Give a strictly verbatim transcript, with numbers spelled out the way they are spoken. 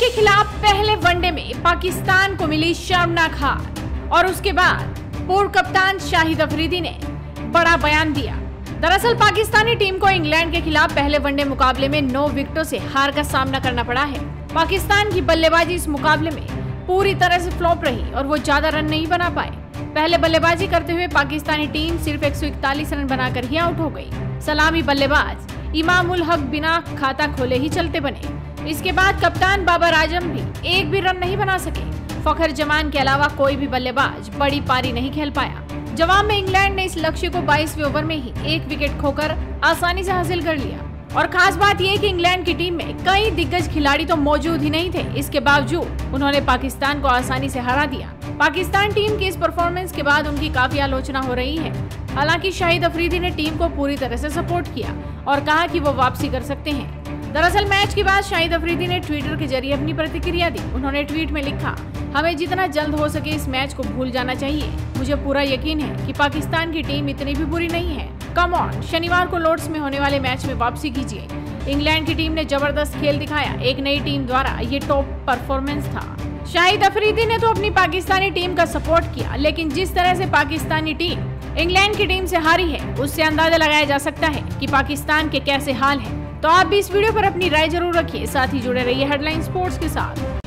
के खिलाफ पहले वनडे में पाकिस्तान को मिली शर्मनाक हार और उसके बाद पूर्व कप्तान शाहिद अफरीदी ने बड़ा बयान दिया। दरअसल पाकिस्तानी टीम को इंग्लैंड के खिलाफ पहले वनडे मुकाबले में नौ विकेटों से हार का सामना करना पड़ा है। पाकिस्तान की बल्लेबाजी इस मुकाबले में पूरी तरह से फ्लॉप रही और वो ज्यादा रन नहीं बना पाए। पहले बल्लेबाजी करते हुए पाकिस्तानी टीम सिर्फ एक सौ इकतालीस रन बनाकर ही आउट हो गई। सलामी बल्लेबाज इमामुल हक बिना खाता खोले ही चलते बने। इसके बाद कप्तान बाबर आजम भी एक भी रन नहीं बना सके। फखर जमान के अलावा कोई भी बल्लेबाज बड़ी पारी नहीं खेल पाया। जवाब में इंग्लैंड ने इस लक्ष्य को बाईसवें ओवर में ही एक विकेट खोकर आसानी से हासिल कर लिया। और खास बात यह कि इंग्लैंड की टीम में कई दिग्गज खिलाड़ी तो मौजूद ही नहीं थे, इसके बावजूद उन्होंने पाकिस्तान को आसानी से हरा दिया। पाकिस्तान टीम की इस परफॉर्मेंस के बाद उनकी काफी आलोचना हो रही है। हालांकि शाहिद अफरीदी ने टीम को पूरी तरह से सपोर्ट किया और कहा कि वो वापसी कर सकते हैं। दरअसल मैच के बाद शाहिद अफरीदी ने ट्विटर के जरिए अपनी प्रतिक्रिया दी। उन्होंने ट्वीट में लिखा, हमें जितना जल्द हो सके इस मैच को भूल जाना चाहिए। मुझे पूरा यकीन है कि पाकिस्तान की टीम इतनी भी बुरी नहीं है। कम ऑन, शनिवार को लॉर्ड्स में होने वाले मैच में वापसी कीजिए। इंग्लैंड की टीम ने जबरदस्त खेल दिखाया, एक नई टीम द्वारा ये टॉप परफॉर्मेंस था। शाहिद अफरीदी ने तो अपनी पाकिस्तानी टीम का सपोर्ट किया, लेकिन जिस तरह से पाकिस्तानी टीम इंग्लैंड की टीम से हारी है उससे अंदाजा लगाया जा सकता है कि पाकिस्तान के कैसे हाल है। तो आप भी इस वीडियो पर अपनी राय जरूर रखिए। साथ ही जुड़े रहिए हेडलाइन स्पोर्ट्स के साथ।